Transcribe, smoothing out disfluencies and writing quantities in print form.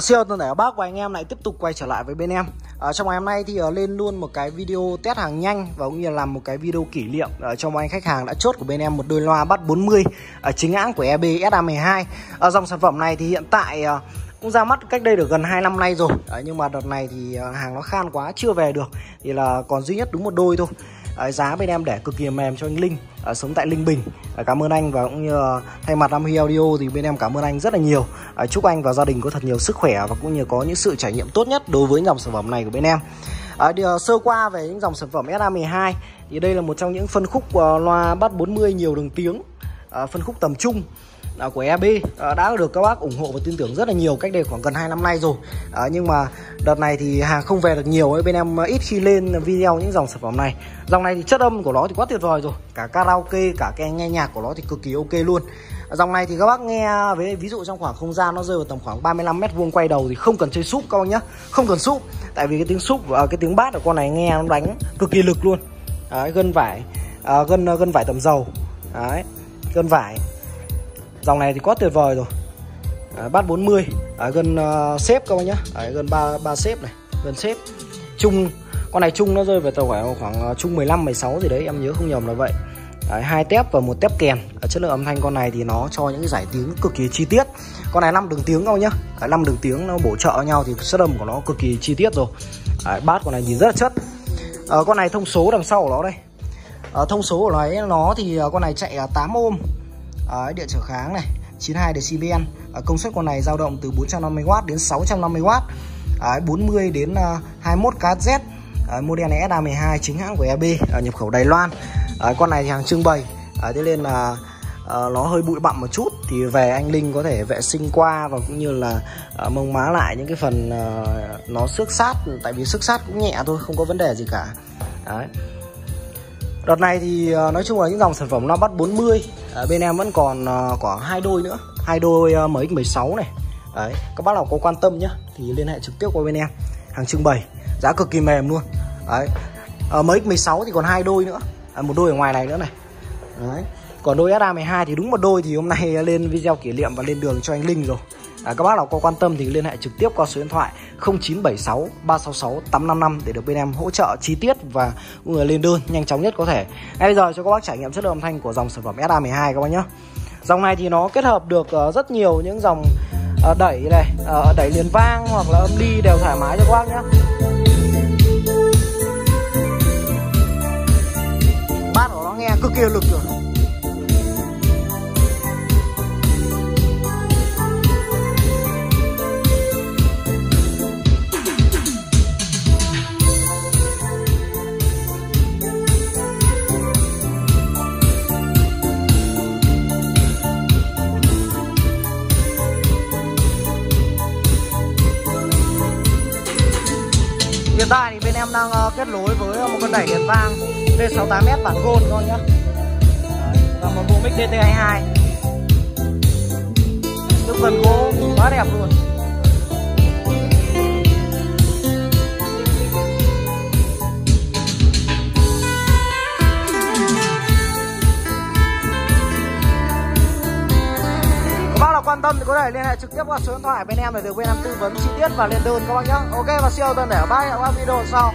Xin chào bác và anh em lại tiếp tục quay trở lại với bên em. Trong ngày hôm nay thì lên luôn một cái video test hàng nhanh và cũng như là làm một cái video kỷ niệm cho một anh khách hàng đã chốt của bên em một đôi loa Bass 40 chính hãng của EB SA12. Dòng sản phẩm này thì hiện tại cũng ra mắt cách đây được gần 2 năm nay rồi. Nhưng mà đợt này thì hàng nó khan quá chưa về được, thì là còn duy nhất đúng một đôi thôi. Giá bên em để cực kỳ mềm cho anh Linh sống tại Ninh Bình. Cảm ơn anh và cũng như thay mặt Nam Huy Audio thì bên em cảm ơn anh rất là nhiều. Chúc anh và gia đình có thật nhiều sức khỏe và cũng như có những sự trải nghiệm tốt nhất đối với dòng sản phẩm này của bên em. Sơ qua về những dòng sản phẩm SA12 thì đây là một trong những phân khúc loa Bass 40 nhiều đường tiếng, phân khúc tầm trung của EB đã được các bác ủng hộ và tin tưởng rất là nhiều cách đây khoảng gần 2 năm nay rồi. Nhưng mà đợt này thì hàng không về được nhiều ấy, bên em ít khi lên video những dòng sản phẩm này. Dòng này thì chất âm của nó thì quá tuyệt vời rồi, cả karaoke, cả cái nghe nhạc của nó thì cực kỳ ok luôn. Dòng này thì các bác nghe với ví dụ trong khoảng không gian nó rơi vào tầm khoảng 35 m² quay đầu thì không cần chơi súp các bác nhá, không cần súp, tại vì cái tiếng súp và cái tiếng bass của con này nghe nó đánh cực kỳ lực luôn. Gân vải, gân vải tầm dầu, đấy, gân vải. Dòng này thì quá tuyệt vời rồi. Bass 40 gần xếp các bác nhá, gần 3 xếp này, gần xếp. Chung con này chung nó rơi về tầm khoảng chung 15 16 gì đấy, em nhớ không nhầm là vậy. Đấy, 2 tép và 1 tép kèn. Chất lượng âm thanh con này thì nó cho những cái giải tiếng cực kỳ chi tiết. Con này 5 đường tiếng các bác nhá. Cái 5 đường tiếng nó bổ trợ nhau thì chất âm của nó cực kỳ chi tiết rồi. Đấy, bass con này nhìn rất là chất. Con này thông số đằng sau của nó đây. Thông số của nó ấy, nó thì con này chạy 8 ohm. Điện trở kháng này 92 decibel. Công suất con này dao động từ 450W đến 650W, 40 đến 21kHz. Model này SA12 chính hãng của EB, nhập khẩu Đài Loan. Con này thì hàng trưng bày, thế nên là nó hơi bụi bặm một chút. Thì về anh Linh có thể vệ sinh qua và cũng như là mông má lại những cái phần nó xước sát. Tại vì xước sát cũng nhẹ thôi, không có vấn đề gì cả. Đấy. Đợt này thì nói chung là những dòng sản phẩm loa Bass 40 bên em vẫn còn khoảng 2 đôi nữa, 2 đôi MX16 này. Đấy, các bác nào có quan tâm nhá thì liên hệ trực tiếp qua bên em, hàng trưng bày, giá cực kỳ mềm luôn. Đấy. MX16 thì còn 2 đôi nữa, một đôi ở ngoài này nữa này. Đấy. Còn đôi SA12 thì đúng một đôi thì hôm nay lên video kỷ niệm và lên đường cho anh Linh rồi. Các bác nào có quan tâm thì liên hệ trực tiếp qua số điện thoại 0976 366 855 để được bên em hỗ trợ chi tiết và người lên đơn nhanh chóng nhất có thể. Ngay bây giờ cho các bác trải nghiệm chất lượng âm thanh của dòng sản phẩm SA12 các bác nhé. Dòng này thì nó kết hợp được rất nhiều những dòng đẩy này, đẩy liền vang hoặc là âm ly đều thoải mái cho các bác nhé. Bass của nó nghe cực kỳ lực rồi. Hiện tại thì bên em đang kết nối với một con đẩy liền vang D68S bản gold con nhá. Và một bộ mic DT22. Nước vần gỗ quá đẹp luôn. Các bác nào quan tâm thì có thể liên hệ trực tiếp qua số điện thoại bên em để được bên em tư vấn chi tiết và lên đơn các bác nhé. Ok, và siêu đơn để các bác video sau.